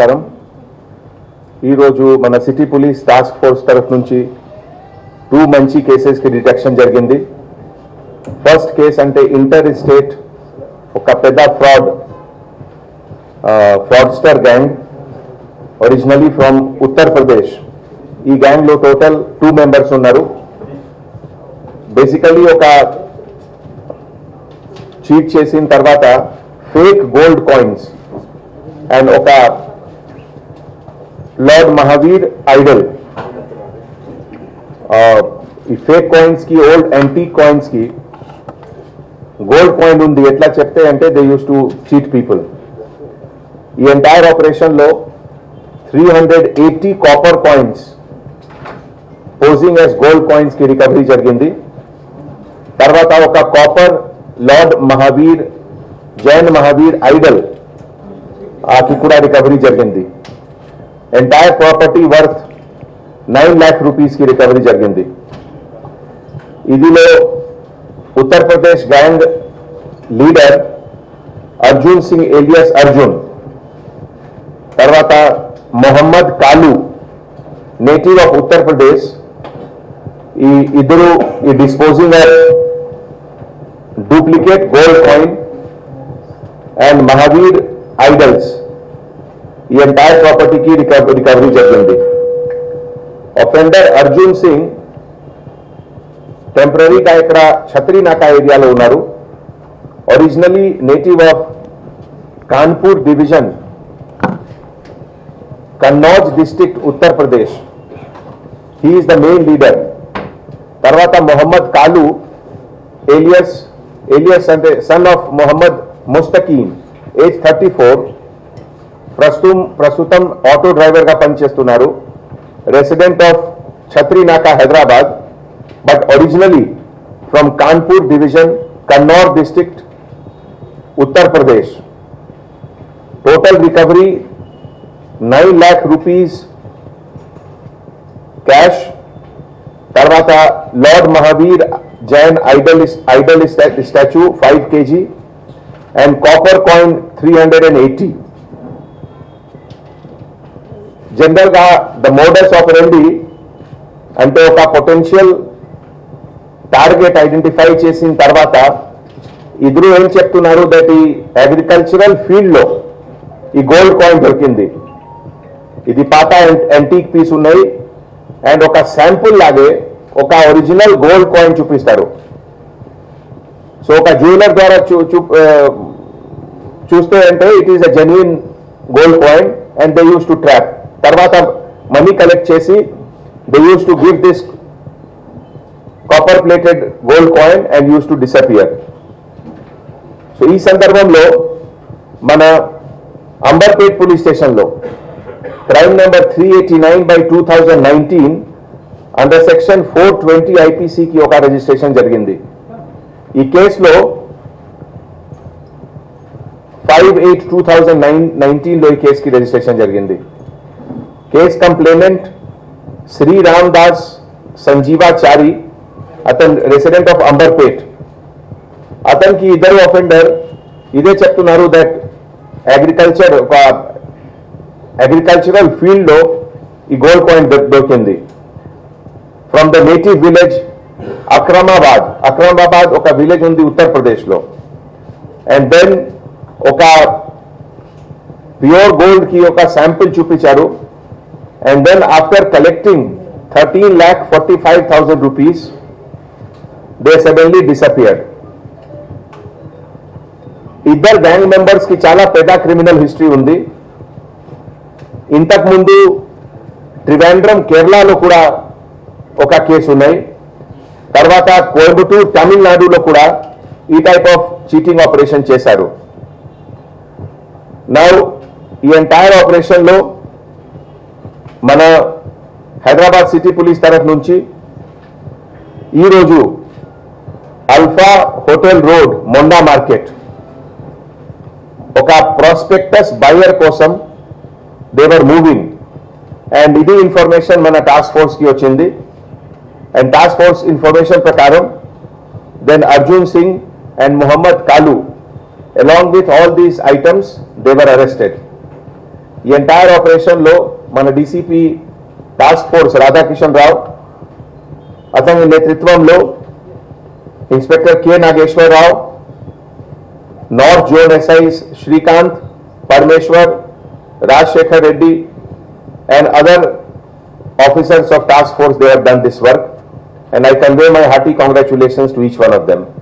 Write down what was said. मन city police task force तरफ नुंची टू मंची केसेस की डिटेक्शन जरिगिंदी। फर्स्ट केस अंटे इंटर स्टेट ओका पेद्द fraudster gang originally from Uttar Pradesh. ई गैंग लो टोटल 2 मेंबर्स उन्नारू। बेसिकली ओका चीट चेसिन तर्वात फेक गोल्ड कॉइन्स एंड ओका lord Mahavir idol fake coins की ओल्ड एंटीक कॉइन्स की गोल्ड कॉइन उंदी एट्ला चेप्ते अंटे they used to cheat people. ई एंटायर ऑपरेशन लो 380 copper coins posing as gold coins की रिकवरी जरिगिंदी। तर्वात ओक copper lord Mahavir Jain Mahavir idol की कुड़ा रिकवरी जरिगिंदी। Entire property worth 9 lakh rupees की रिकवरी जरिगिंदी। इदिलो Uttar Pradesh gang leader Arjun Singh alias Arjun तर्वाता मोहम्मद कालू नेटिव ऑफ उत्तर प्रदेश इधर disposing of duplicate gold coin and Mahavir idols ये एंटायर प्रॉपर्टी की रिकवरी जरिगिंदी। ऑफेंडर अर्जुन सिंह टेम्पररी का एक छतरी नाका एरिया लो उन्नारू। Originally native of Kanpur division Kannauj district Uttar Pradesh. He is the main leader. तर्वाता Mohammed Kalu alias son of Mohammed Mustaqeem age 34 प्रस्तुतम auto driver का पंचेस्तुनारू। Resident of Chatri Naka Hyderabad but originally from Kanpur division Kannaur district Uttar Pradesh. Total recovery 9 lakh rupees cash. तर्वाता lord Mahavir Jain idol statue 5 kg and copper coin 380। General का the modus operandi अंटे ओका potential target identify चेसिन तर्वाता इदरू एम चेप्तुनारू दैट ई एग्रीकल्चरल फील्ड लो ई गोल्ड कॉइन दोरिकिंदी। इदी पाता एंटीक पीस उन्नाई एंड ओका सैंपल लागे ओका ओरिजिनल गोल्ड कॉइन चूपिस्तारू। सो ओका ज्यूवेलर द्वारा चूस्ते अंटे it is a genuine gold coin and they used to trap tarvata money collect chesi they used to give this copper plated gold coin and used to disappear. So ee sandarbhamlo mana Ambarpet police station lo crime number 389/2019 under section 420 IPC ki oka registration jarigindi. Ee case lo 5/8/2019 लो case की registration जरिगिंदी। Case complainant Shri Ramdas Sanjeevachari अतन resident of Amberpet. अतन की इधर offender इधे चेप्तुनारू that agricultural field लो ई गोल्ड कॉइन दोरिकिंदी from the native village Akramabad ओका विलेज उंदी उत्तर प्रदेश लो एंड देन ओका प्योर गोल्ड की ओका सैंपल चूपिंचारू and then after collecting 13,45,000 rupees they suddenly disappeared. इधर गैंग मेंबर्स की चाला पेदा क्रिमिनल हिस्ट्री उंदी। इंतक मुंदू त्रिवेंद्रम केरला लो कुड़ा ओका केस उन्नाई। तर्वाता कोयंबटूर तमिलनाडु लो कुड़ा ई टाइप ऑफ चीटिंग ऑपरेशन चेसारू। Now, ये एंटायर ऑपरेशन लो मना हैदराबाद सिटी पुलिस तरफ नुंची ई रोजु alpha hotel road Monda market ओका प्रोस्पेक्टस बायर कोसम देवर मूविंग एंड इदी इन्फॉर्मेशन मना टास्क फोर्स की वच्चिंदी एंड टास्क फोर्स इन्फॉर्मेशन प्रकारम then Arjun Singh and Mohammed Kalu along with all these items they were arrested. ఈ ఎంటైర్ ఆపరేషన్ లో మన DCP task force Radha Kishan Rao అతని నేతృత్వంలో inspector K. Nageshwar Rao, north zone SI Srikanth, Parameshwar, Raj Shekhar Reddy and other officers of task force, they have done this work, and I convey my hearty congratulations to each one of them.